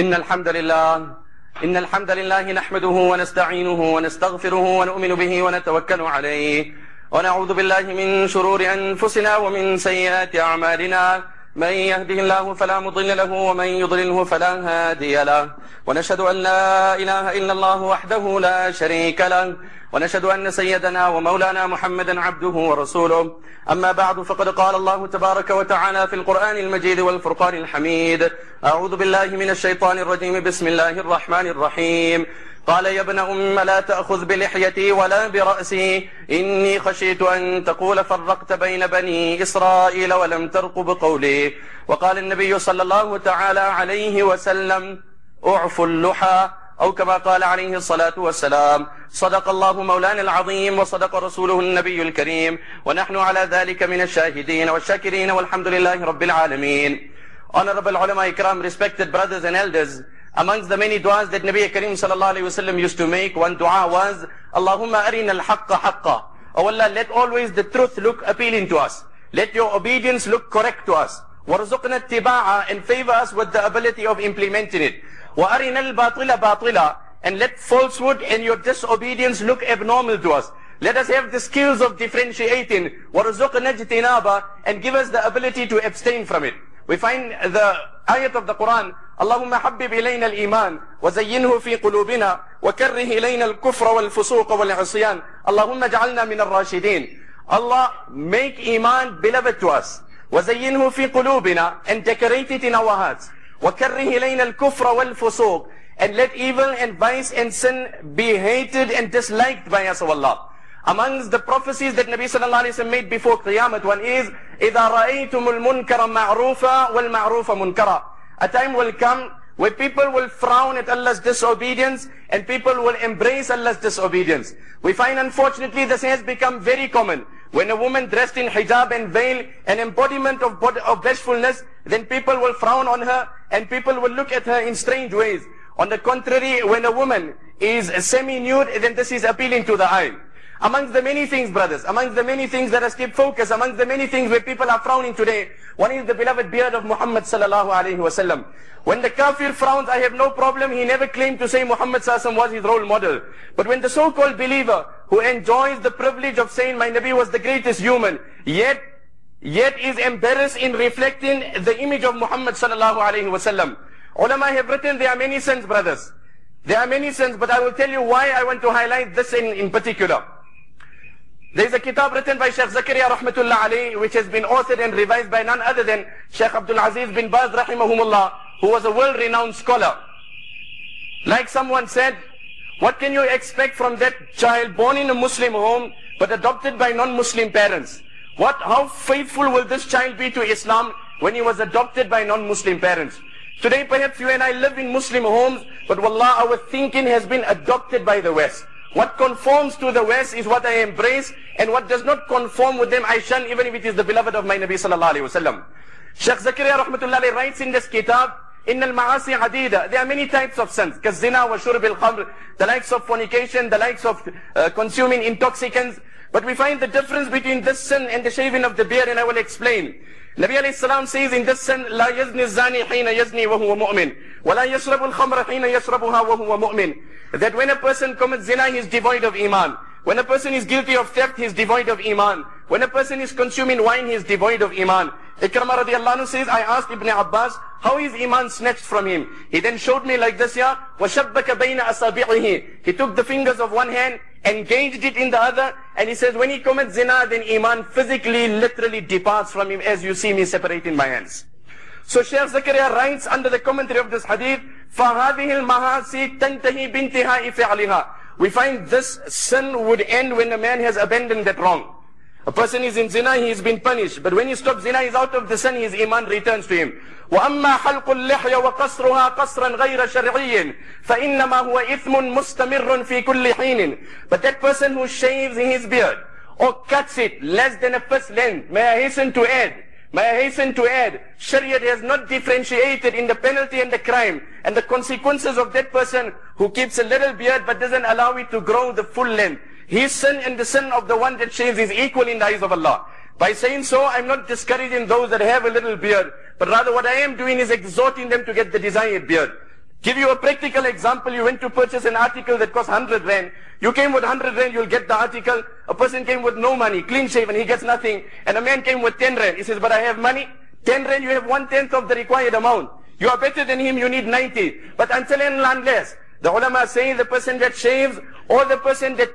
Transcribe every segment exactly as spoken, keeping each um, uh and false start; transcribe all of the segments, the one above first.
إن الحمد لله إن الحمد لله نحمده ونستعينه ونستغفره ونؤمن به ونتوكل عليه ونعوذ بالله من شرور أنفسنا ومن سيئات أعمالنا من يهده الله فلا مضل له ومن يضلله فلا هادي له ونشهد أن لا إله إلا الله وحده لا شريك له ونشهد أن سيدنا ومولانا محمدا عبده ورسوله أما بعد فقد قال الله تبارك وتعالى في القرآن المجيد والفرقان الحميد أعوذ بالله من الشيطان الرجيم بسم الله الرحمن الرحيم قال يا ابن أم لا تأخذ بلحيتي ولا برأسي إني خشيت أن تقول فرقت بين بني إسرائيل ولم ترقب قولي وقال النبي صلى الله تعالى عليه وسلم أعفوا اللحى أو كما قال عليه الصلاة والسلام صدق الله مولانا العظيم وصدق رسوله النبي الكريم ونحن على ذلك من الشاهدين والشاكرين والحمد لله رب العالمين. Honorable Ulama Ikram, respected brothers and elders, amongst the many du'as that Nabi Kareem sallallahu alayhi wa sallam used to make, one du'a was, Allahumma arina al-haqqa haqqa. Oh Allah, let always the truth look appealing to us. Let your obedience look correct to us. وَرْزُقْنَا اتِّبَاعَ, and favor us with the ability of implementing it. وَأَرِنَا الْبَاطِلَ بَاطِلَ, and let falsehood and your disobedience look abnormal to us. Let us have the skills of differentiating. وَرْزُقْنَا اجْتِنَابَ, and give us the ability to abstain from it. We find the ayat of the Quran, اللهم حبب إلينا الإيمان وزينه في قلوبنا وكره إلينا الكفر والفسوق والعصيان اللهم اجعلنا من الراشدين. Allah, make Iman beloved to us. وزينه في قلوبنا, and decorate it in our hearts. وكره إلينا الكفر والفسوق, and let evil and vice and sin be hated and disliked by us, O Allah. Amongst the prophecies that Nabi sallallahu alayhi wa sallam made before Qiyamah, one is, إِذَا رَأَيْتُمُ الْمُنْكَرَ مَعْرُوفًا وَالْمَعْرُوفَ مُنْكَرًا. A time will come where people will frown at Allah's disobedience and people will embrace Allah's disobedience. We find, unfortunately, this has become very common. When a woman dressed in hijab and veil, an embodiment of, of bashfulness, then people will frown on her and people will look at her in strange ways. On the contrary, when a woman is semi-nude, then this is appealing to the eye. Amongst the many things, brothers, amongst the many things that are keep focus, amongst the many things where people are frowning today, one is the beloved beard of Muhammad sallallahu alayhi wa sallam. When the kafir frowns, I have no problem, he never claimed to say Muhammad sallallahu alayhi wa sallam was his role model. But when the so-called believer who enjoys the privilege of saying my Nabi was the greatest human, yet, yet is embarrassed in reflecting the image of Muhammad sallallahu alayhi wa sallam. Ulama have written there are many sins, brothers. There are many sins, but I will tell you why I want to highlight this in, in particular. There is a kitab written by Shaykh Zakaria rahmatullah alayhi, which has been authored and revised by none other than Shaykh Abdul Aziz bin Baz rahimahumullah, who was a world-renowned scholar. Like someone said, what can you expect from that child born in a Muslim home but adopted by non-Muslim parents? What, how faithful will this child be to Islam when he was adopted by non-Muslim parents? Today perhaps you and I live in Muslim homes, but wallah, our thinking has been adopted by the West. What conforms to the West is what I embrace, and what does not conform with them I shun, even if it is the beloved of my Nabi sallallahu alayhi wa sallam. Shaykh Zakaria rahmatullah alayhi writes in this kitab, إِنَّ الْمَعَاسِي عَدِيدًا. There are many types of sins, كَالزِّنَا وَشُرْبِ الْخَمْرِ, the likes of fornication, the likes of uh, consuming intoxicants. But we find the difference between this sin and the shaving of the beard, and I will explain. Nabi alayhi salam says in this sin, لَا يَزْنِ الزَّانِي حِينَ يَزْنِي وَهُوَ مُؤْمِنٍ وَلَا يَشْرَبُ الْخَمْرَ حِينَ يَشْرَبُهَا وَهُوَ مُؤْمِنٍ. That when a person commits zina, he is devoid of iman. When a person is guilty of theft, he is devoid of iman. When a person is consuming wine, he is devoid of iman. Ikramah radiallahu anhu says, I asked Ibn Abbas, how is iman snatched from him? He then showed me like this, ya, وَشَبَّكَ بَيْنَ أَصَابِعِهِ. He took the fingers of one hand, engaged it in the other, and he says, when he commits zina, then iman physically, literally departs from him, as you see me separating my hands. So Shaykh Zakaria writes under the commentary of this hadith, فَهَذِهِ الْمَحَاسِي تَنْتَهِي بِانْتِهَاءِ فِعْلِهَا. We find this sin would end when a man has abandoned that wrong. A person is in zina, he has been punished. But when he stops zina, he is out of the sin, his iman returns to him. وَأَمَّا حَلْقُ اللِّحْيَ وَقَصْرُهَا قَصْرًا غَيْرَ شَرْعِيٍّ فَإِنَّمَا هُوَ إِثْمٌ مُسْتَمِرٌ فِي كُلِّ حِينٍ. But that person who shaves his beard or cuts it less than a fist length, may I hasten to add, May I hasten to add, Shariat has not differentiated in the penalty and the crime and the consequences of that person who keeps a little beard but doesn't allow it to grow the full length. His sin and the sin of the one that shaves is equal in the eyes of Allah. By saying so, I'm not discouraging those that have a little beard, but rather what I am doing is exhorting them to get the desired beard. Give you a practical example. You went to purchase an article that costs one hundred rand. You came with one hundred rand, you'll get the article. A person came with no money, clean shaven, he gets nothing. And a man came with ten rand. He says, but I have money. ten rand, you have one-tenth of the required amount. You are better than him, you need ninety. But until and unless, the ulama say the person that shaves or the person that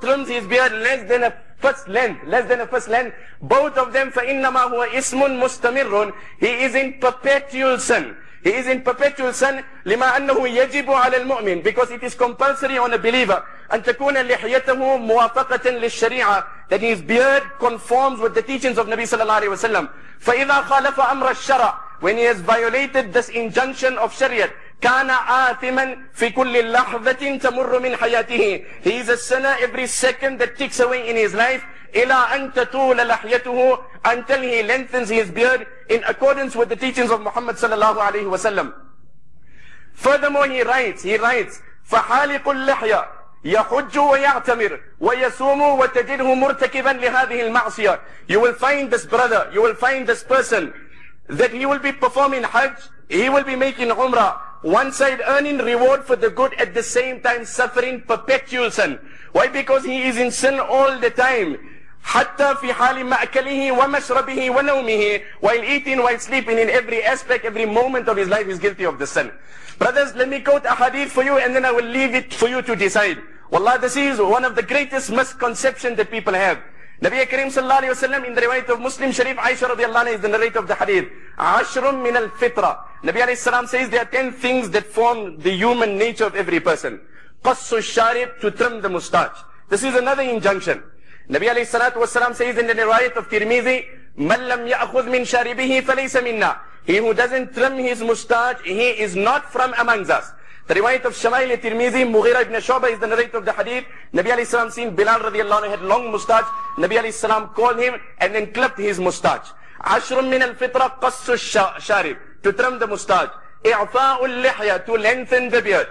trims his beard less than a first length, less than a first length, both of them, فَإِنَّمَا هُوَ إِسْمٌ مُسْتَمِرٌ. He is in perpetual sin. He is in perpetual sin لما أنه يجب على المؤمن, because it is compulsory on a believer أن تكون لحيته موافقة للشريعة, that his beard conforms with the teachings of Nabi صلى الله عليه وسلم. فإذا خالف أمر الشرع, when he has violated this injunction of Shariat, كان آثما في كل لحظة تمر من حياته. He is a sinner every second that ticks away in his life. إلى أن تطول لحيته, until he lengthens his beard in accordance with the teachings of Muhammad sallallahu alaihi wasallam. Furthermore, he writes, he writes, فحالق اللحية يحج ويعتمر ويصوم وتجده مرتكبا لهذه المعصية. You will find this brother, you will find this person, that he will be performing Hajj, he will be making Umrah, one side earning reward for the good, at the same time suffering perpetual sin. Why? Because he is in sin all the time. حتى في حال مأكله ومشربه ونومه, while eating, while sleeping, in every aspect, every moment of his life is guilty of the sin. Brothers, let me quote a hadith for you and then I will leave it for you to decide. Wallah, this is one of the greatest misconceptions that people have. Nabi Karim sallallahu alayhi wa sallam, in the riwayat of Muslim Sharif, Aisha radiallahu anha is the narrator of the hadith. Ashrum min al-fitra. Nabi alayhi salam says there are ten things that form the human nature of every person. Qassu sharib, to trim the mustache. This is another injunction. Nabi alayhi salatu wa salam says in the riwayat of Tirmizi, Man lam ya'khudh min sharibihi falaysa minna. He who doesn't trim his mustache, he is not from amongst us. The riwayat of Shamail al-Tirmizi, Mughira ibn Shu'bah is the narrator of the hadith. Nabi alayhi salam seen Bilal radiallahu anhu had long moustache. Nabi alayhi salam called him and then clipped his moustache. Ashrun min al-fitra qassu sharib, to trim the moustache. I'fa'ul lihya, to lengthen the beard.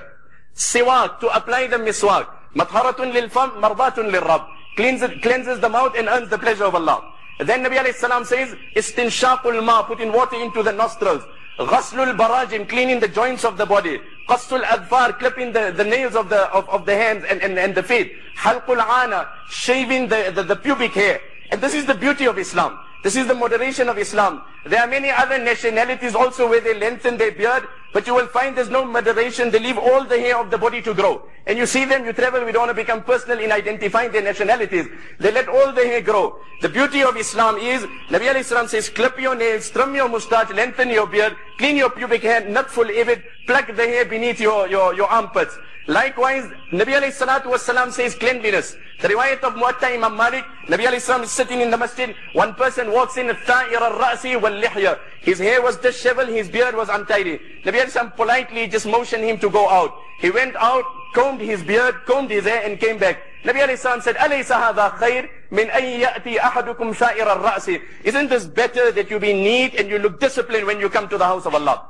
Siwak, to apply the miswak. Matharatun lil-fam, mardatun lil-rab. Cleanses the mouth and earns the pleasure of Allah. Then Nabi alayhi salam says, istinshaqul ma, putting water into the nostrils. Ghaslul barajim, cleaning the joints of the body. Qassul adfar, clipping the, the nails of the of, of the hands and, and, and the feet. Halqul ana, shaving the, the, the pubic hair. And this is the beauty of Islam. This is the moderation of Islam. There are many other nationalities also where they lengthen their beard, but you will find there's no moderation. They leave all the hair of the body to grow. And you see them, you travel, we don't want to become personal in identifying their nationalities. They let all the hair grow. The beauty of Islam is, Nabi alayhi salam says, clip your nails, trim your moustache, lengthen your beard, clean your pubic hair, nutful ibid, pluck the hair beneath your, your, your armpits. Likewise, Nabi alayhi salatu was salam says cleanliness. The riwayat of Muatta Imam Malik, Nabi alayhi salam is sitting in the masjid, one person walks in, ta'ir al-ra'si wal-lihya. His hair was disheveled, his beard was untidy. Nabi alayhi salam politely just motioned him to go out. He went out, combed his beard, combed his hair and came back. Nabi alayhi salam said, alaysa hadha khair min ay ya'ti ahadukum ta'ir al-ra'si. Isn't this better that you be neat and you look disciplined when you come to the house of Allah?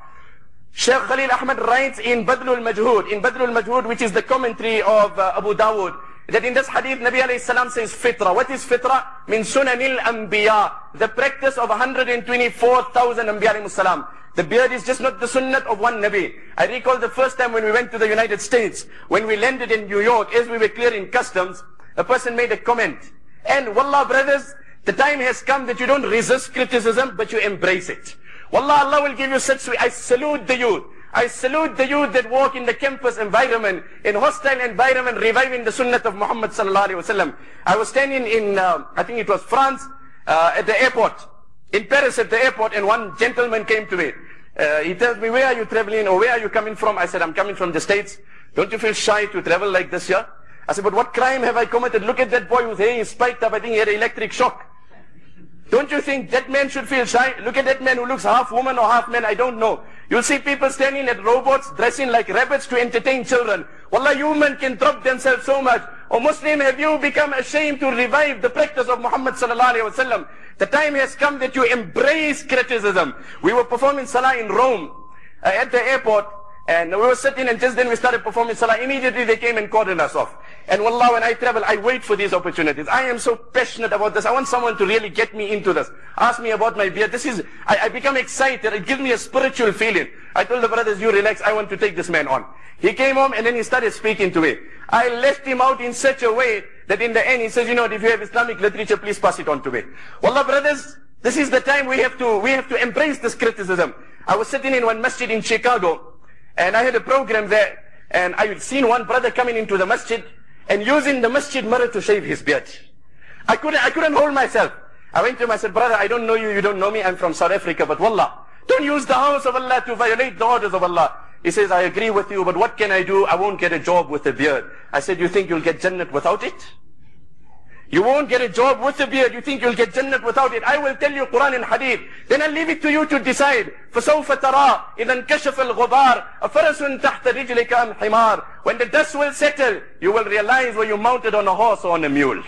Shaykh Khalil Ahmad writes in Badrul Majhood, in Badrul Majhood, which is the commentary of uh, Abu Dawood, that in this hadith, Nabi alayhi salam says fitra. What is fitra? Min sunanil anbiya. The practice of one hundred twenty-four thousand anbiya alayhi salam. The beard is just not the sunnat of one Nabi. I recall the first time when we went to the United States, when we landed in New York, as we were clearing customs, a person made a comment. And wallah brothers, the time has come that you don't resist criticism, but you embrace it. Wallah, Allah will give you such sweet. I salute the youth. I salute the youth that walk in the campus environment, in hostile environment, reviving the sunnah of Muhammad sallallahu alaihi wasallam. I was standing in, uh, I think it was France, uh, at the airport, in Paris at the airport, and one gentleman came to me. Uh, he tells me, where are you traveling or where are you coming from? I said, I'm coming from the States. Don't you feel shy to travel like this here? I said, but what crime have I committed? Look at that boy whose hair is spiked up. I think he had an electric shock. Don't you think that man should feel shy? Look at that man who looks half woman or half man, I don't know. You'll see people standing at robots, dressing like rabbits to entertain children. Wallah, human can drop themselves so much. Oh Muslim, have you become ashamed to revive the practice of Muhammad sallallahu alayhi wa sallam? The time has come that you embrace criticism. We were performing salah in Rome, uh, at the airport, And we were sitting, and just then we started performing salah. Immediately they came and cordoned us off. And wallah, when I travel, I wait for these opportunities. I am so passionate about this. I want someone to really get me into this. Ask me about my beard. This is, I, I become excited. It gives me a spiritual feeling. I told the brothers, you relax. I want to take this man on. He came home and then he started speaking to me. I left him out in such a way that in the end he says, you know, if you have Islamic literature, please pass it on to me. Wallah, brothers, this is the time we have to, we have to embrace this criticism. I was sitting in one masjid in Chicago, and I had a program there, and I had seen one brother coming into the masjid and using the masjid mirror to shave his beard. I couldn't, I couldn't hold myself. I went to him, I said, brother, I don't know you, you don't know me, I'm from South Africa, but wallah, don't use the house of Allah to violate the orders of Allah. He says, I agree with you, but what can I do? I won't get a job with a beard. I said, you think you'll get Jannat without it? You won't get a job with a beard. You think you'll get Jannat without it? I will tell you Quran and Hadith. Then I'll leave it to you to decide. فَسَوْفَ تَرَىٰ إِذَا انْكَشَفَ الْغُبَارِ أَفَرَسٌ تَحْتَ رِجْلِكَ أَمْ حِمَارٍ. When the dust will settle, you will realize were you mounted on a horse or on a mule.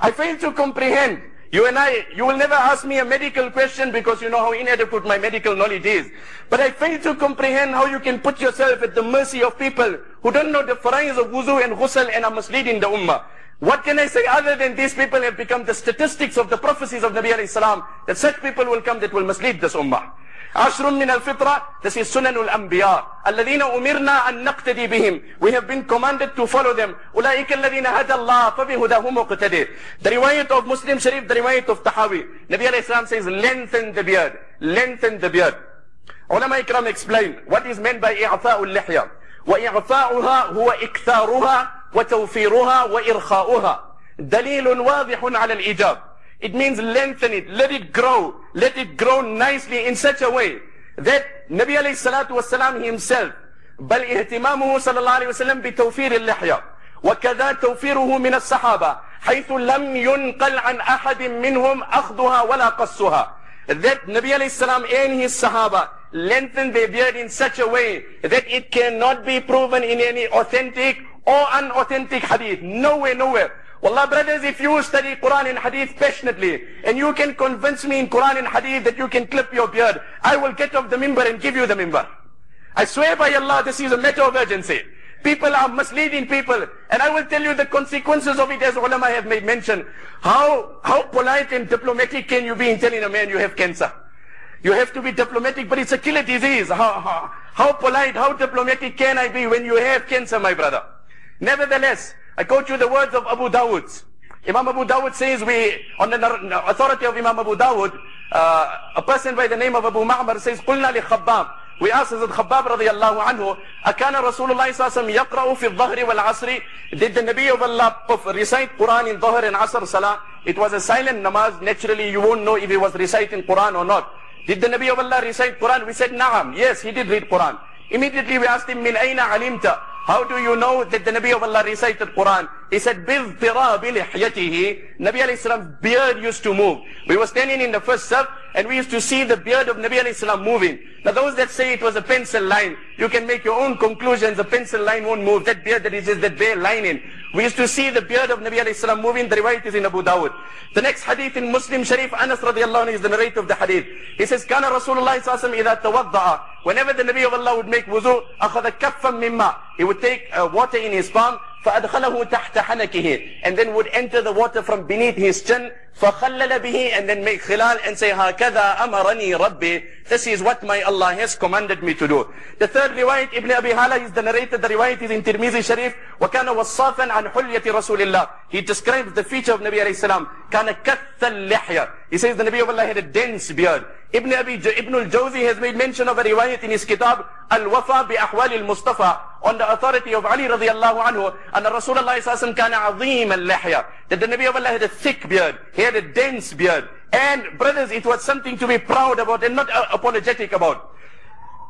I fail to comprehend. You and I, you will never ask me a medical question because you know how inadequate my medical knowledge is. But I fail to comprehend how you can put yourself at the mercy of people who don't know the fara'is of wuzu and ghusl and are misleading the ummah. What can I say other than these people have become the statistics of the prophecies of Nabi alayhi salam, that such people will come that will mislead this ummah. Ashrun min al-fitra, this is sunanul anbiya. Alladhina umirna an naqtadi bihim. We have been commanded to follow them. Ulaika alladhina hada Allah fabihudahum uqtadi. The riwayat of Muslim Sharif, the riwayat of Tahawi. Nabi alayhi salam says, lengthen the beard, lengthen the beard. Ulama ikram explain what is meant by i'fa'ul lihya. Wa i'fa'uha huwa iktharuha. وتوفيرها وإرخاؤها دليل واضح على الإجاب. It means lengthen it, let it grow, let it grow nicely in such a way that Nabi عليه الصلاة والسلام himself بل اهتمامه صلى الله عليه وسلم بتوفير اللحية وكذا توفيره من الصحابة حيث لم ينقل عن أحد منهم أخذها ولا قصها. That Nabi عليه السلام and his Sahaba lengthened their beard in such a way that it cannot be proven in any authentic or unauthentic hadith. Nowhere, nowhere. Wallah, brothers, if you study Quran and hadith passionately, and you can convince me in Quran and hadith that you can clip your beard, I will get off the mimbar and give you the mimbar. I swear by Allah, this is a matter of urgency. People are misleading people, and I will tell you the consequences of it, as ulama have made mention. How, how polite and diplomatic can you be in telling a man you have cancer? You have to be diplomatic, but it's a killer disease. How, how, how polite, how diplomatic can I be when you have cancer, my brother? Nevertheless, I quote you the words of Abu Dawud. Imam Abu Dawud says, we, on the authority of Imam Abu Dawud, uh, a person by the name of Abu Ma'mar says, قُلْنَا لِخَبَّابٍ. We asked Hazrat Khabbab radiallahu anhu, أَكَانَ رَسُولُ اللَّهِ صَلَّى اللَّهُ عَلَيْهِ وَسَلَّمَ يَقْرَأُ فِي الظَّهْرِ وَالْعَصْرِ. Did the Nabi of Allah recite Quran in Dhuhr and Asr Salah? It was a silent namaz. Naturally, you won't know if he was reciting Quran or not. Did the Nabi of Allah recite Quran? We said, Naam. Yes, he did read Quran. Immediately we asked him, مِنْ أَيْنَ عَلِمْتَ? How do you know that the Nabi of Allah recited Quran? He said, بِذْضِرَابِ لِحْيَتِهِ. Nabi alayhi salam's beard used to move. We were standing in the first sub, and we used to see the beard of Nabi alayhi salam moving. Now those that say it was a pencil line, you can make your own conclusions. The pencil line won't move. That beard that is just that bare line in. We used to see the beard of Nabi alayhi salam moving. The riwayat is in Abu Dawud. The next hadith in Muslim Sharif, Anas radiallahu anhu is the narrator of the hadith. He says, كَانَ رَسُولُ اللَّهِ صَلَّى اللَّهُ عَلَيْهِ وَسَلَّمَ إِذَا. Whenever the Nabi of Allah would make wuzu, أَخَذَ كَفًّا مِمَّا. He would take uh, water in his palm, فَأَدْخَلَهُ تَحْتَ حَنَكِهِ, and then would enter the water from beneath his chin, فَخَلَّلَ بِهِ, and then make khilal and say, هَكَذَا أَمَرَنِي رَبِّي. This is what my Allah has commanded me to do. The third riwayat, Ibn Abi Hala is the narrator. The riwayat is in Tirmizi Sharif. وَكَانَ وَصَّافًا عَنْ حُلْيَةِ رَسُولِ اللَّهِ. He describes the feature of Nabi alayhi salam. كَانَ كَثَّ اللِّحْيَةِ. He says the Nabi of Allah had a dense beard. Ibn Abi, Ibn al-Jawzi has made mention of a riwayat in his kitab, Al-Wafa bi-Ahwal al-Mustafa, on the authority of Ali radiallahu anhu, and Rasulullah sallallahu alayhi wa sallam kana azim al-lihya, that the Nabi of Allah had a thick beard, he had a dense beard, and brothers, it was something to be proud about and not apologetic about.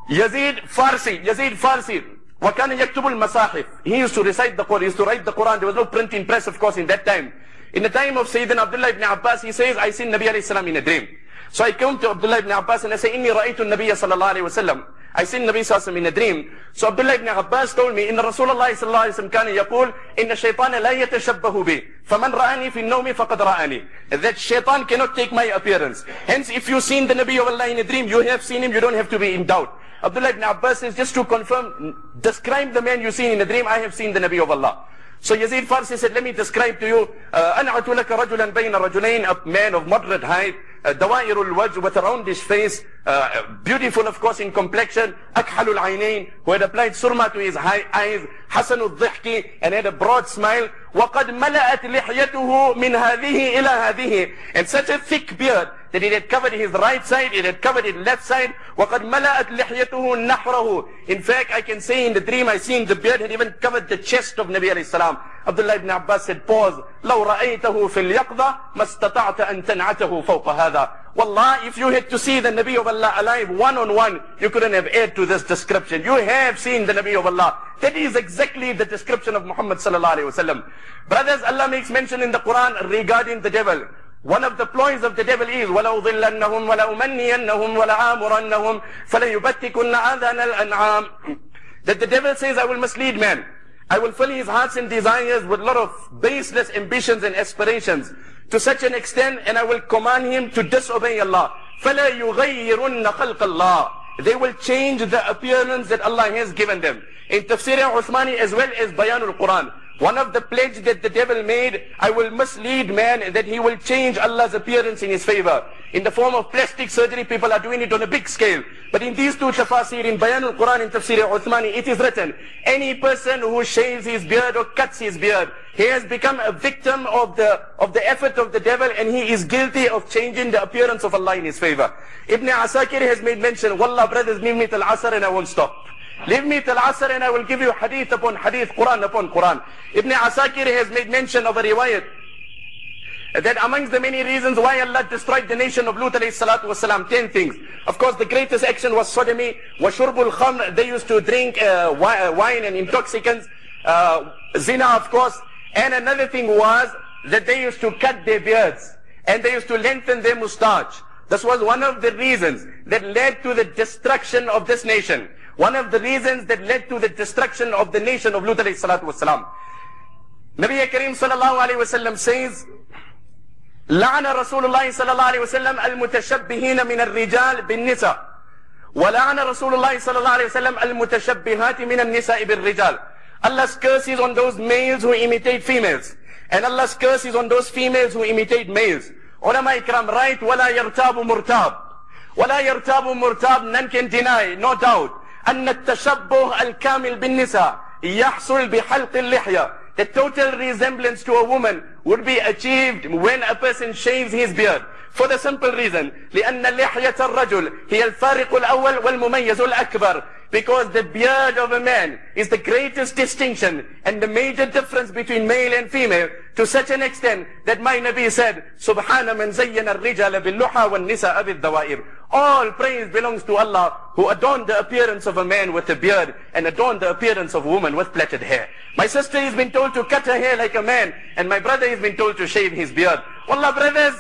Yazid Farsi, Yazid Farsi, وَكَانَ يَكْتُبُ الْمَصَاحِفِ. He used to recite the Quran, he used to write the Quran. There was no printing press, of course, in that time. In the time of Sayyidina Abdullah ibn Abbas, he says, I seen Nabi alayhi salam in a dream. So I come to Abdullah ibn Abbas and I say, إِنِّي رَأَيْتُ النَّبِيَّ صَلَى اللَّهُ عَلَيْهِ وَسَلَّمَ. I seen Nabi sallallahu alayhi wa sallam in a dream. So Abdullah ibn Abbas told me, إِنَّ رَسُولَ اللَّهِ صَلَى اللَّهُ عَلَيْهِ وَسَلَّمَ كَانَ يَقُولُ إِنَّ الشَّيْطَانَ لَا يَتَشَبَّهُ بِي فَمَنْ رَآنِي فِي النَّوْمِ فَقَدْ رَآنِي. That shaitan cannot take my appearance. Hence, if you seen the Nabi of Allah in a dream, you have seen him, you don't have to be in doubt. Abdullah ibn Abbas says, just to confirm, describe the man you see in a dream. I have seen the Nabi of Allah. So Yazid Farsi said, let me describe to you, أَنْعَتُ لَكَ رَجُلًا بَيْنَ رَجُلَيْنِ, a man of moderate height, دَوَائِرُ الْوَجْهِ, with a roundish face, uh, beautiful of course in complexion, أَكْحَلُ الْعَيْنَيْنِ, who had applied surma to his high eyes, حَسَنُ الضِّحْكِ, and had a broad smile, وَقَدْ مَلَأَتْ لِحْيَتُهُ مِنْ هَذِهِ إِلَى هَذِهِ, and such a thick beard that it had covered his right side, it had covered his left side. وَقَدْ مَلَأَتْ لِحْيَتُهُ نَحْرَهُ. In fact, I can say in the dream I seen the beard had even covered the chest of Nabi alayhi salam. Abdullah ibn Abbas said, pause. لَوْ رَأَيْتَهُ فِي الْيَقْضَةِ مَا اسْتَطَعْتَ أَن تَنْعَتَهُ فَوْقَ هَذَا. Wallah, if you had to see the Nabi of Allah alive one on one, you couldn't have added to this description. You have seen the Nabi of Allah. That is exactly the description of Muhammad sallallahu alayhi wa sallam. Brothers, Allah makes mention in the Quran regarding the devil. One of the ploys of the devil is وَلَأُضِلَّنَّهُمْ وَلَأُمَنِّيَنَّهُمْ وَلَآمُرَنَّهُمْ فَلَيُبَتِّكُنَّ آذَانَ الْأَنْعَامِ. That the devil says, I will mislead man. I will fill his hearts and desires with a lot of baseless ambitions and aspirations to such an extent, and I will command him to disobey Allah. فَلَا يُغَيِّرُنَّ خَلْقَ اللَّهِ. They will change the appearance that Allah has given them. In Tafsir al-Uthmani as well as Bayan al-Quran, one of the pledges that the devil made, I will mislead man that he will change Allah's appearance in his favor. In the form of plastic surgery, people are doing it on a big scale. But in these two tafasir, in Bayan al-Quran and Tafsir al-Uthmani, it is written, any person who shaves his beard or cuts his beard, he has become a victim of the of the effort of the devil, and he is guilty of changing the appearance of Allah in his favor. Ibn Asakir has made mention, Wallah brothers, leave me till Asr and I won't stop. Leave me till Asr and I will give you hadith upon hadith, Quran upon Quran. Ibn Asakir has made mention of a riwayat that amongst the many reasons why Allah destroyed the nation of Lut alayhi salatu wasalam, ten things. Of course, the greatest action was sodomy, washurbul khamr, they used to drink uh, wine and intoxicants, uh, zina of course, and another thing was that they used to cut their beards and they used to lengthen their moustache. This was one of the reasons that led to the destruction of this nation. One of the reasons that led to the destruction of the nation of Lut alayhi salatu wasalam. Nabi Kareem sallallahu alayhi wasallam says, لَعْنَ رَسُولُ اللَّهِ صَلَى اللَّهِ عَلَيْهِ وَسَلَّمَ الْمُتَشَبِّهِينَ مِنَ الرِّجَالِ بِالنِّسَى وَلَعْنَ رَسُولُ اللَّهِ صَلَى اللَّهِ عَلَيْهِ وَسَلَّمَ الْمُتَشَبِّهَاتِ مِنَ النِّسَاءِ بِالرِّجَالِ. Allah's curse is on those males who imitate females, and Allah's curse is on those females who imitate males. Ulama Ikram write, وَلَا يَرْتَابُ مُرْتَابُ وَلَا يَرْتَابُ مُرْتَابُ. None can deny, no doubt, أن التشبه الكامل بالنساء يحصل بحلق اللحية. The total resemblance to a woman would be achieved when a person shaves his beard. For the simple reason, لأن لحية الرجل هي الفارق الأول والمميز الأكبر. Because the beard of a man is the greatest distinction and the major difference between male and female, to such an extent that my Nabi said, Subhana man zayyana ar-rijala bil-luha wan-nisaa bil-dawair. All praise belongs to Allah who adorned the appearance of a man with a beard and adorned the appearance of a woman with plaited hair. My sister has been told to cut her hair like a man, and my brother has been told to shave his beard. Wallah brothers,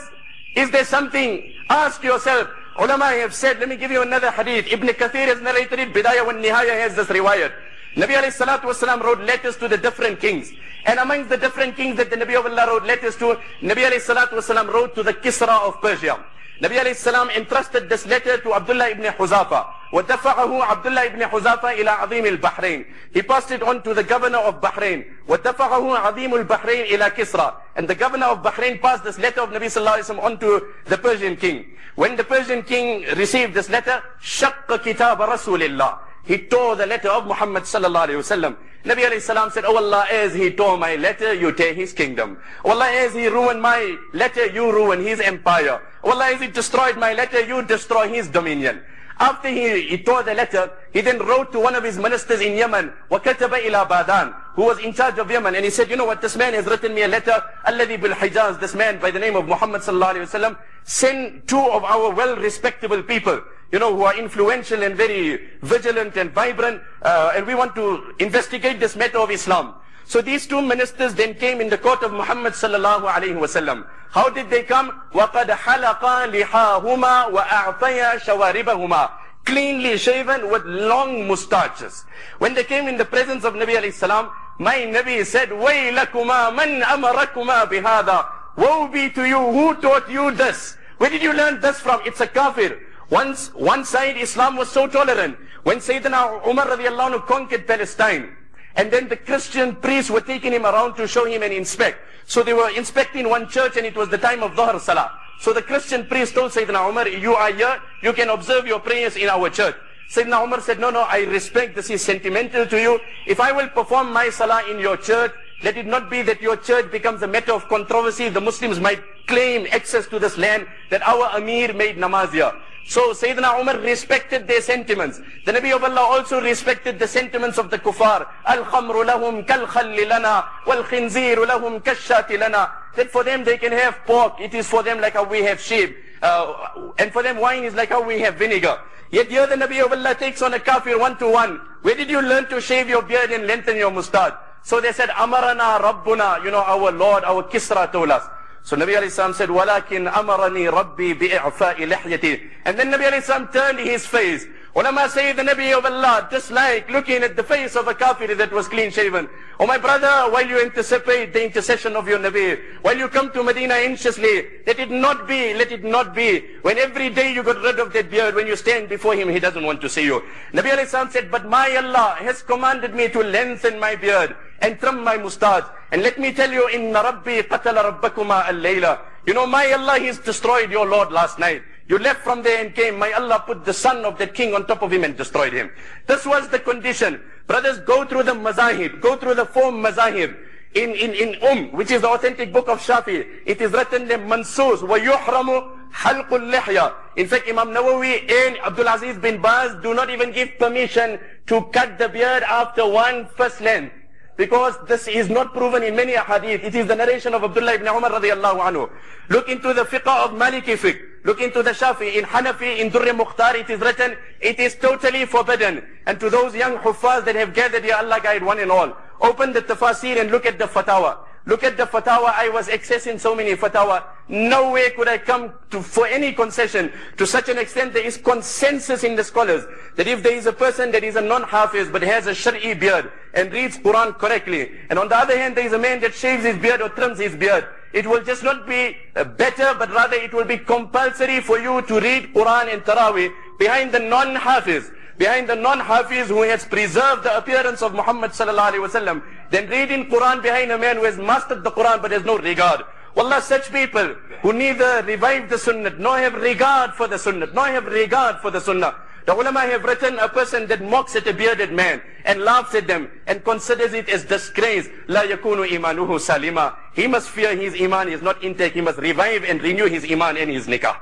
is there something? Ask yourself. Ulama have said, let me give you another hadith. Ibn Kathir has narrated it. Bidayah wa Nihaya has this riwayat. Nabi alayhi salatu wasalam wrote letters to the different kings. And amongst the different kings that the Nabi of Allah wrote letters to, Nabi alayhi salatu wasalam wrote to the Kisra of Persia. Nabi alayhi salam entrusted this letter to Abdullah ibn Huzafa. وَدَفَعَهُ عَبْدُلَّهِ ibn Huzafa إِلَىٰ عَظِيمِ الْبَحْرَيْنِ. He passed it on to the governor of Bahrain. وَدَفَعَهُ عَظِيمُ الْبَحْرَيْنِ إِلَىٰ كِسْرَى. And the governor of Bahrain passed this letter of Nabi sallallahu alayhi wa sallam on to the Persian king. When the Persian king received this letter, شَقَّ كِتَابَ رَسُولِ اللَّهِ. He tore the letter of Muhammad sallallahu alayhi wa sallam. Nabi alayhi salam said, Oh Allah, as he tore my letter, you tear his kingdom. Oh Allah, as he ruined my letter, you ruin his empire. Oh Allah, as he destroyed my letter, you destroy his dominion. After he, he tore the letter, he then wrote to one of his ministers in Yemen, وَكَتَبَ إِلَىٰ بَادَانِ, who was in charge of Yemen, and he said, you know what, this man has written me a letter, الَّذِي بِالْحِجَازِ, this man by the name of Muhammad sallallahu alayhi wa sallam, send two of our well-respectable people, you know, who are influential and very vigilant and vibrant, uh, and we want to investigate this matter of Islam. So these two ministers then came in the court of Muhammad sallallahu alayhi wa sallam. How did they come? وَقَدْ حَلَقَا لِحَاهُمَا وَأَعْطَيَا شَوَارِبَهُمَا. Cleanly shaven with long moustaches. When they came in the presence of Nabi alayhi salam, my Nabi said, وَيْلَكُمَا مَنْ أَمَرَكُمَا بِهَذَا. Woe be to you, who taught you this? Where did you learn this from? It's a kafir. Once, one side, Islam was so tolerant. When Sayyidina Umar radiallahu anhu conquered Palestine, and then the Christian priests were taking him around to show him and inspect. So they were inspecting one church, and it was the time of Dhuhr Salah. So the Christian priest told Sayyidina Umar, you are here, you can observe your prayers in our church. Sayyidina Umar said, no, no, I respect, this is sentimental to you. If I will perform my salah in your church, let it not be that your church becomes a matter of controversy. The Muslims might claim access to this land, that our Amir made namaz here. So Sayyidina Umar respected their sentiments. The Nabi of Allah also respected the sentiments of the kuffar. Al-khamru lahum kal-khalli lana, wal-khinziru lahum kashati lana. That for them they can have pork, it is for them like how we have sheep. Uh, and for them wine is like how we have vinegar. Yet here the Nabi of Allah takes on a kafir one to one. Where did you learn to shave your beard and lengthen your mustad? So they said, Amarana Rabbuna, you know, our Lord, our Kisra told us. So Nabi alayhi salam said, Walakin amarani Rabbi bi'i'fa'i lihyati. And then Nabi alayhi salam turned his face. Ulama say the Nabi of Allah dislike looking at the face of a kafir that was clean shaven. Oh my brother, while you anticipate the intercession of your Nabi, while you come to Medina anxiously, let it not be, let it not be. When every day you got rid of that beard, when you stand before him, he doesn't want to see you. Nabi alayhi salam said, but my Allah has commanded me to lengthen my beard and trim my mustache. And let me tell you, Inna Rabbi qatala rabbakuma al-layla. You know, my Allah, he's destroyed your Lord last night. You left from there and came. My Allah put the son of that king on top of him and destroyed him. This was the condition. Brothers, go through the mazahib. Go through the four mazahib. In, in, in Umm, which is the authentic book of Shafi, it is written in Mansus, وَيُحْرَمُ حَلْقُ اللِّحْيَةِ. In fact, Imam Nawawi and Abdul Aziz bin Baz do not even give permission to cut the beard after one first length. Because this is not proven in many hadith. It is the narration of Abdullah ibn Umar radiallahu anhu. Look into the fiqh of Maliki fiqh. Look into the Shafi, in Hanafi, in Durr Mukhtar, it is written, it is totally forbidden. And to those young huffaz that have gathered here, Allah guide one and all. Open the tafasir and look at the fatawa. Look at the fatawa. I was accessing so many fatawa. No way could I come to, for any concession to such an extent. There is consensus in the scholars that if there is a person that is a non-hafiz but has a shari'i beard and reads Quran correctly, and on the other hand there is a man that shaves his beard or trims his beard, it will just not be better, but rather it will be compulsory for you to read Quran and Taraweeh behind the non-hafiz. Behind the non-Hafiz who has preserved the appearance of Muhammad sallallahu alaihi wasallam, then reading Quran behind a man who has mastered the Quran but has no regard. Wallah, such people who neither revive the Sunnah, nor have regard for the Sunnah, nor have regard for the Sunnah. The ulama have written a person that mocks at a bearded man and laughs at them and considers it as disgrace. La yakunu imanuhu salima. He must fear his iman is not intake. He must revive and renew his iman and his nikah.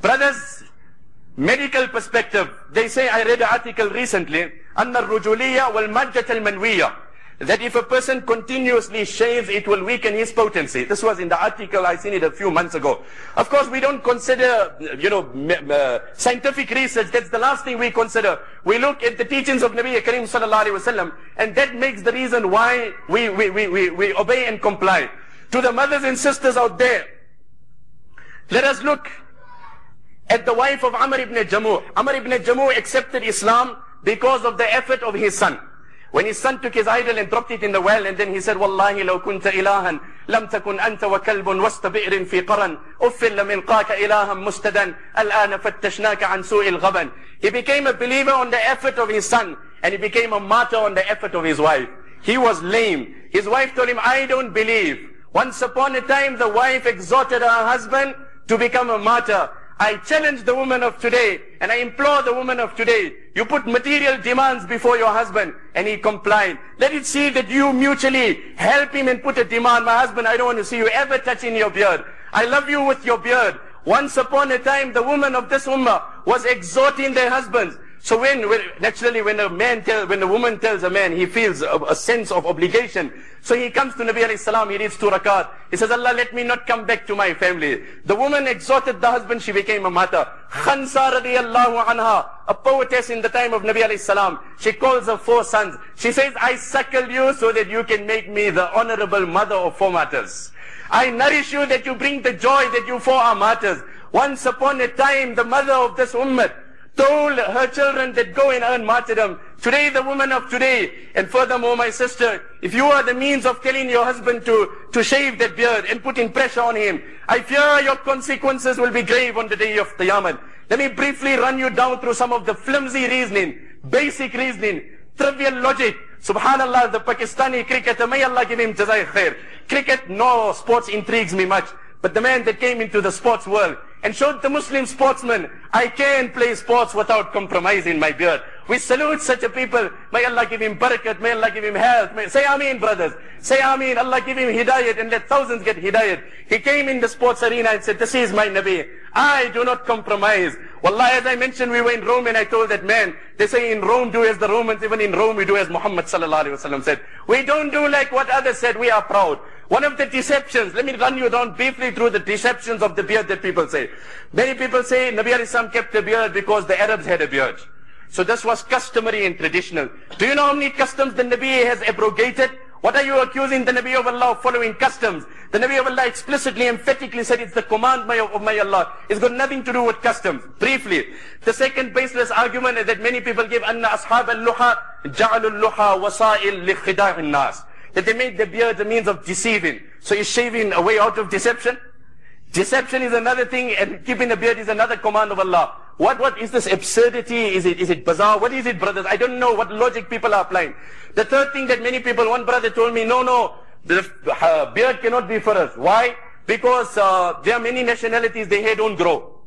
Brothers, medical perspective, they say, I read an article recently, أَنَّ الرُّجُولِيَّ وَالْمَجَّةَ الْمَنْوِيَّةِ, that if a person continuously shaves, it will weaken his potency. This was in the article, I seen it a few months ago. Of course, we don't consider, you know, uh, scientific research. That's the last thing we consider. We look at the teachings of Nabi Karim sallallahu alaihi wasallam, and that makes the reason why we, we, we, we, we obey and comply. To the mothers and sisters out there, let us look at the wife of Amr ibn Jamuh. Amr ibn Jamuh accepted Islam because of the effort of his son. When his son took his idol and dropped it in the well, and then he said, Wallahi law kunta ilahan, lam takun anta wa kalbun wasta bi'rin fi qaran, uffilla min qaka ilahan mustadan, al-ana fattashnaka an su'il ghaban. He became a believer on the effort of his son, and he became a martyr on the effort of his wife. He was lame. His wife told him, I don't believe. Once upon a time, the wife exhorted her husband to become a martyr. I challenge the woman of today, and I implore the woman of today, you put material demands before your husband, and he complied. Let it see that you mutually help him and put a demand. My husband, I don't want to see you ever touching your beard. I love you with your beard. Once upon a time, the woman of this ummah was exhorting their husbands. So when, when naturally when a man tells, when a woman tells a man, he feels a, a sense of obligation. So he comes to Nabi alayhi salam, he reads two rakat. He says, Allah, let me not come back to my family. The woman exhorted the husband, she became a martyr. Khansa radiallahu anha, a poetess in the time of Nabi alayhi salam, she calls her four sons. She says, I suckle you so that you can make me the honorable mother of four martyrs. I nourish you that you bring the joy that you four are martyrs. Once upon a time, the mother of this ummah told her children that go and earn martyrdom. Today, the woman of today, and furthermore, my sister, if you are the means of telling your husband to, to shave that beard and putting pressure on him, I fear your consequences will be grave on the day of the Qiyamah. Let me briefly run you down through some of the flimsy reasoning, basic reasoning, trivial logic. Subhanallah, the Pakistani cricketer, may Allah give him jazai khair. Cricket, no sports intrigues me much. But the man that came into the sports world and showed the Muslim sportsman, I can play sports without compromising my beard. We salute such a people. May Allah give him barakat, may Allah give him health. May, say Ameen, brothers. Say Ameen. Allah give him hidayat and let thousands get hidayat. He came in the sports arena and said, this is my Nabi. I do not compromise. Wallahi, as I mentioned, we were in Rome and I told that man, they say in Rome do as the Romans, even in Rome we do as Muhammad sallallahu alaihi wasallam said. We don't do like what others said, we are proud. One of the deceptions, let me run you down briefly through the deceptions of the beard that people say. Many people say Nabi Al-Islam kept a beard because the Arabs had a beard. So this was customary and traditional. Do you know how many customs the Nabi has abrogated? What are you accusing the Nabi of Allah of following customs? The Nabi of Allah explicitly, emphatically said it's the command of my Allah. It's got nothing to do with customs. Briefly, the second baseless argument is that many people give, Anna ashab al-luha, ja'alul luha wasa'il li khida'in nas. That they made the beard a means of deceiving. So is shaving a way out of deception? Deception is another thing, and keeping a beard is another command of Allah. What, what is this absurdity? Is it, is it bizarre? What is it, brothers? I don't know what logic people are applying. The third thing that many people, one brother told me, no, no, the uh, beard cannot be for us. Why? Because uh, there are many nationalities, their hair don't grow.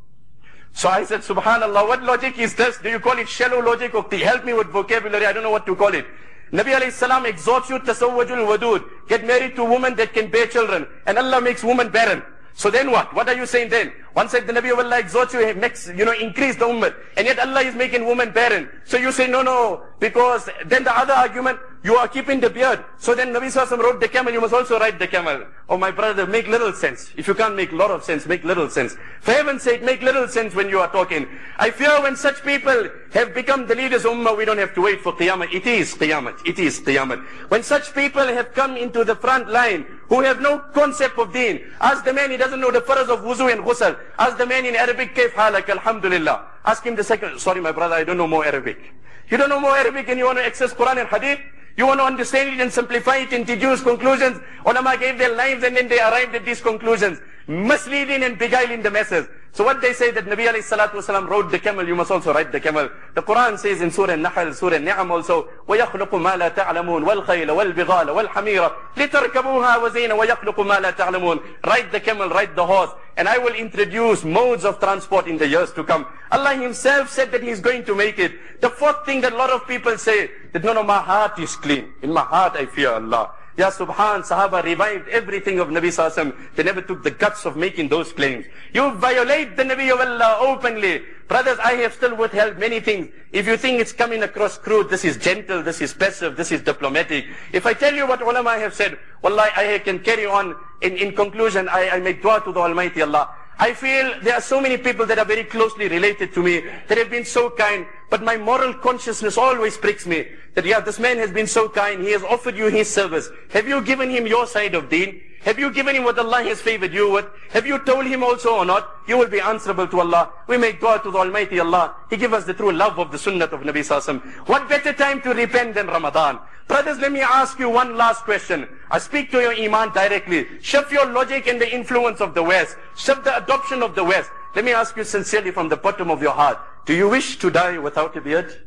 So I said, subhanallah, what logic is this? Do you call it shallow logic? Okay, help me with vocabulary, I don't know what to call it. Nabi alayhi salam exhorts you, tasawwajul wadud, get married to women that can bear children, and Allah makes women barren. So then what? What are you saying then? One said the Nabi of Allah exhorts you, makes, you know, increase the ummah. And yet Allah is making women barren. So you say, no, no, because then the other argument, you are keeping the beard. So then Nabi Sallallahu Alaihi Wasallam rode the camel, you must also ride the camel. Oh my brother, make little sense. If you can't make a lot of sense, make little sense. For heaven's sake, make little sense when you are talking. I fear when such people have become the leaders of ummah, we don't have to wait for qiyamah. It is qiyamah. It is qiyamah. When such people have come into the front line, who have no concept of deen, ask the man, he doesn't know the faras of wuzu and ghusl. Ask the man in Arabic, Kayf halak, alhamdulillah. Ask him the second, sorry my brother, I don't know more Arabic. You don't know more Arabic and you want to access Quran and Hadith? You want to understand it and simplify it and deduce conclusions? Ulama gave their lives and then they arrived at these conclusions, misleading and beguiling the masses. So what they say that Nabi alayhi salatu wasalam rode the camel, you must also ride the camel. The Quran says in Surah An-Nahl, Surah An-Ni'am also, وَيَخْلُقُ مَا لَا تَعْلَمُونَ وَالْخَيْلَ وَالْبِغَالَ وَالْحَمِيرَ لِتَرْكَبُوهَا وَزِينَ وَيَخْلُقُ مَا لَا تَعْلَمُونَ. Ride the camel, ride the horse, and I will introduce modes of transport in the years to come. Allah himself said that he is going to make it. The fourth thing that a lot of people say, that no, no, my heart is clean. In my heart I fear Allah. Ya Subhan, Sahaba revived everything of Nabi Sallallahu Alaihi Wasallam. They never took the guts of making those claims. You violate the Nabi of Allah openly. Brothers, I have still withheld many things. If you think it's coming across crude, this is gentle, this is passive, this is diplomatic. If I tell you what ulama have said, wallahi, I can carry on. In, in conclusion, I, I make dua to the Almighty Allah. I feel there are so many people that are very closely related to me, that have been so kind, but my moral consciousness always pricks me. That yeah, this man has been so kind, he has offered you his service. Have you given him your side of deen? Have you given him what Allah has favored you with? Have you told him also or not? You will be answerable to Allah. We make dua to the Almighty Allah. He give us the true love of the sunnah of Nabi Sallallahu Alaihi Wasallam. What better time to repent than Ramadan? Brothers, let me ask you one last question. I speak to your iman directly. Shift your logic and the influence of the West. Shift the adoption of the West. Let me ask you sincerely from the bottom of your heart. Do you wish to die without a beard?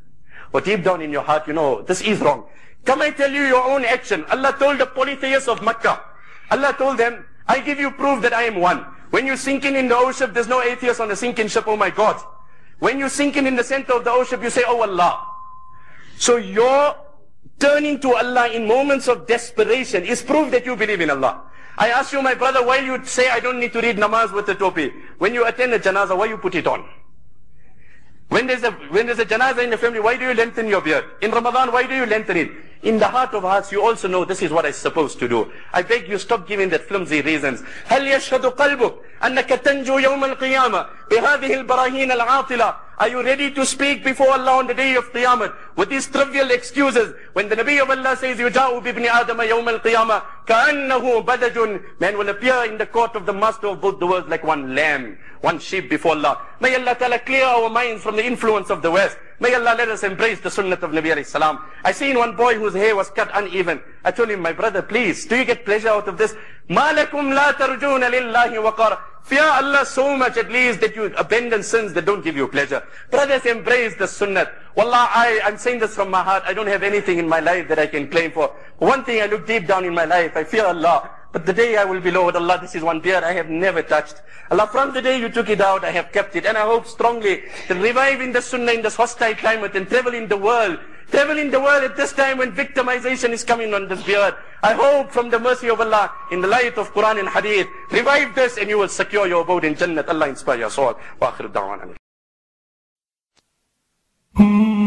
Or deep down in your heart, you know, this is wrong. Come I tell you your own action. Allah told the polytheists of Makkah. Allah told them, I give you proof that I am one. When you sink in in the ocean, there's no atheist on the sinking ship, oh my God. When you sink in in the center of the ocean, you say, oh Allah. So your turning to Allah in moments of desperation is proof that you believe in Allah. I ask you, my brother, why you say I don't need to read namaz with a topi? When you attend a janazah, why you put it on? When there's a, when there's a janazah in the family, why do you lengthen your beard? In Ramadan, why do you lengthen it? In the heart of hearts, you also know this is what I'm supposed to do. I beg you, stop giving that flimsy reasons. هل يشهد قلبك أنك تنجو يوم القيامة بهذه البراهين العاطلة? Are you ready to speak before Allah on the day of Qiyamah with these trivial excuses? When the Nabi of Allah says, يُجَاءُ بِابْنِ آدَمَ يَوْمَ الْقِيَامَةِ كَأَنَّهُ بَدَجٌ, man will appear in the court of the master of both the worlds like one lamb, one sheep before Allah. May Allah Ta'ala clear our minds from the influence of the West. May Allah let us embrace the sunnah of Nabi alayhi salam. I seen one boy whose hair was cut uneven. I told him, my brother, please, do you get pleasure out of this? مَا لَكُمْ لَا تَرْجُونَ لِلَّهِ وَقَرَ. Fear Allah so much at least that you abandon sins that don't give you pleasure. Brothers, embrace the sunnah. Wallah, I, I'm saying this from my heart. I don't have anything in my life that I can claim for. One thing, I look deep down in my life, I fear Allah. But the day I will be Lord Allah, this is one beard I have never touched. Allah, from the day you took it out, I have kept it. And I hope strongly that reviving the sunnah in this hostile climate and travel in the world, travel in the world at this time when victimization is coming on this beard. I hope from the mercy of Allah, in the light of Quran and Hadith, revive this and you will secure your abode in Jannat. Allah inspire your soul. Wa akhir da'wan.